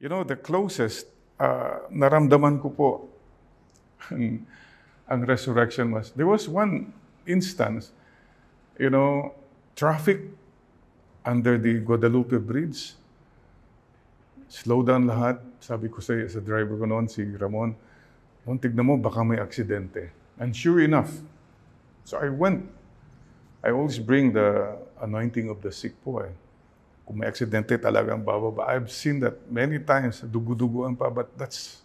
You know, the closest naramdaman ko po ang resurrection was, there was one instance, you know, traffic under the Guadalupe Bridge. Slow down lahat. Sabi ko sa driver ko noon, si Ramon, tignan mo, baka may aksidente. And sure enough, so I went. I always bring the anointing of the sick po eh. Kung may aksidente talagang bababa. I've seen that many times, dugu-duguan pa, but that's,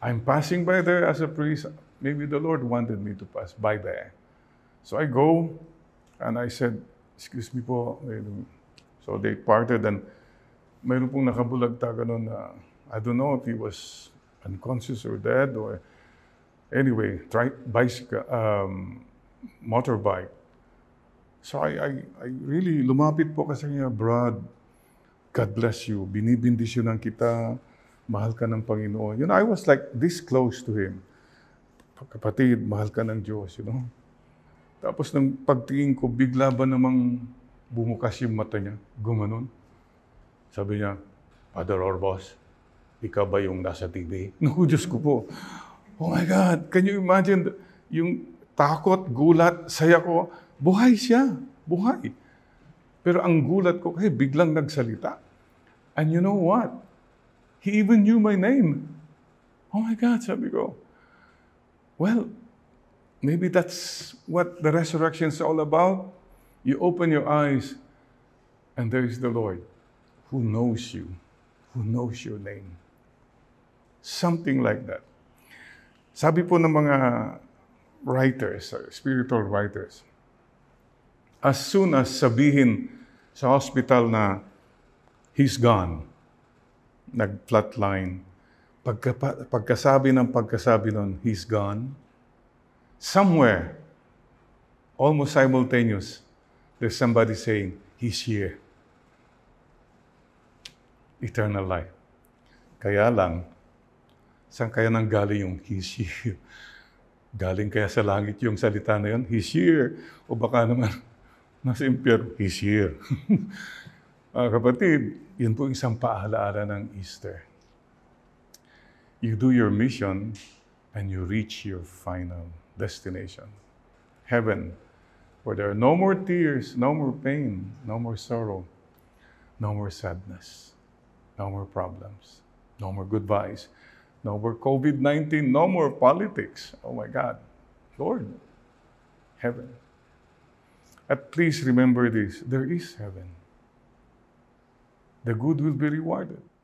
I'm passing by there as a priest. Maybe the Lord wanted me to pass by there. So I go, and I said, excuse me po. So they parted, and mayroon pong nakabulagta ganun na, I don't know if he was unconscious or dead or, anyway, motorbike. So I really, lumapit po kasi niya, Brad, God bless you, binibindisyonan kita, mahal ka ng Panginoon. You know, I was like this close to him. Kapatid, mahal ka ng Diyos, you know. Tapos nang pagtingin ko, bigla ba namang bumukas yung mata niya, gumanon. Sabi niya, Father Orbos, ikaw ba yung nasa TV? Naku, Diyos ko po. Oh my God, can you imagine yung takot, gulat, saya ko. Buhay siya, buhay. Pero ang gulat ko, hey, biglang nagsalita. And you know what? He even knew my name. Oh my God, sabi ko. Well, maybe that's what the resurrection is all about. You open your eyes and there is the Lord who knows you, who knows your name. Something like that. Sabi po ng mga writers, spiritual writers, as soon as sabihin sa hospital na he's gone, nag-flatline, pagkasabi nun, he's gone, somewhere, almost simultaneous, there's somebody saying, he's here. Eternal life. Kaya lang, saan kaya nang galing yung he's here? Galing kaya sa langit yung salita na yun? He's here. O baka naman, nasa impyerno, he's here. Mga kapatid, yun po isang paalaala ng Easter. You do your mission and you reach your final destination. Heaven, where there are no more tears, no more pain, no more sorrow, no more sadness, no more problems, no more goodbyes, no more COVID-19, no more politics. Oh my God. Lord, heaven. And please remember this. There is heaven. The good will be rewarded.